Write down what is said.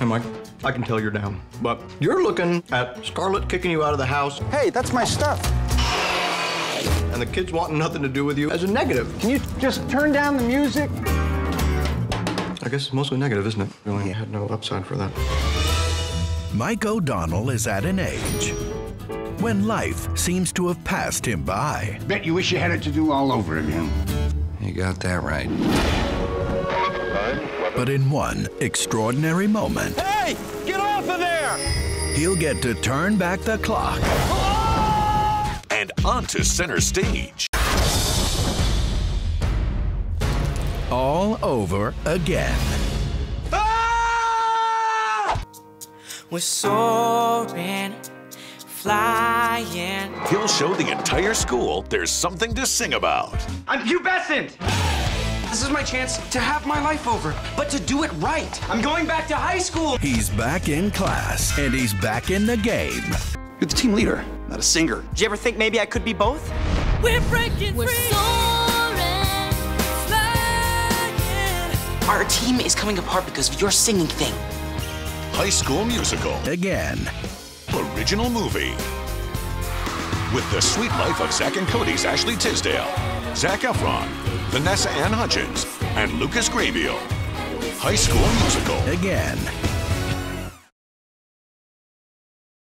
And Mike, I can tell you're down, but you're looking at Scarlett kicking you out of the house. Hey, that's my stuff. And the kids want nothing to do with you as a negative. Can you just turn down the music? I guess it's mostly negative, isn't it? Really, yeah. I had no upside for that. Mike O'Donnell is at an age when life seems to have passed him by. Bet you wish you had it to do all over again. You got that right. But in one extraordinary moment... Hey! Get off of there! He'll get to turn back the clock. Oh! And onto center stage. All over again. Ah! We're soaring, flying. He'll show the entire school there's something to sing about. I'm pubescent! This is my chance to have my life over, but to do it right. I'm going back to high school. He's back in class, and he's back in the game. You're the team leader, not a singer. Did you ever think maybe I could be both? We're breaking free. We're soaring, flying. Our team is coming apart because of your singing thing. High School Musical. Again. Original movie. With the sweet life of Zach and Cody's Ashley Tisdale, Zach Efron, Vanessa Ann Hudgens, and Lucas Grabeel. High School Musical. Again.